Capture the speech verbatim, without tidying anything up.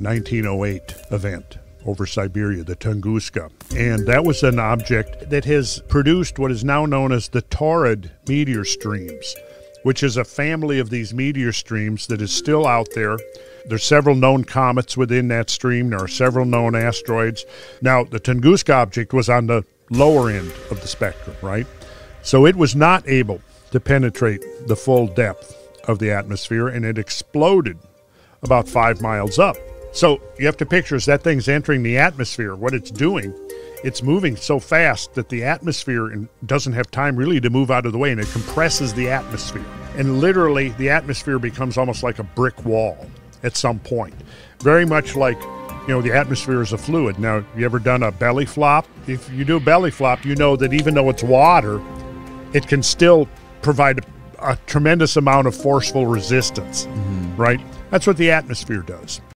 nineteen oh eight event over Siberia, the Tunguska. And that was an object that has produced what is now known as the Taurid meteor streams, which is a family of these meteor streams that is still out there. There's several known comets within that stream. There are several known asteroids. Now, the Tunguska object was on the lower end of the spectrum, right? So it was not able to penetrate the full depth of the atmosphere, and it exploded about five miles up. So you have to picture, as that thing's entering the atmosphere, what it's doing, it's moving so fast that the atmosphere doesn't have time really to move out of the way, and it compresses the atmosphere. And literally, the atmosphere becomes almost like a brick wall at some point. Very much like, you know, the atmosphere is a fluid. Now, you ever done a belly flop? If you do a belly flop, you know that even though it's water, it can still provide a, a tremendous amount of forceful resistance, mm-hmm. right? That's what the atmosphere does.